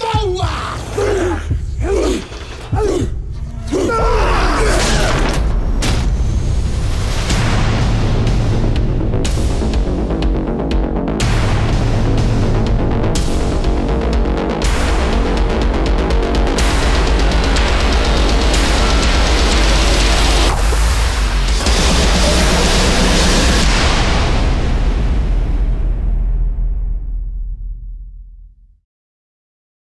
Noah!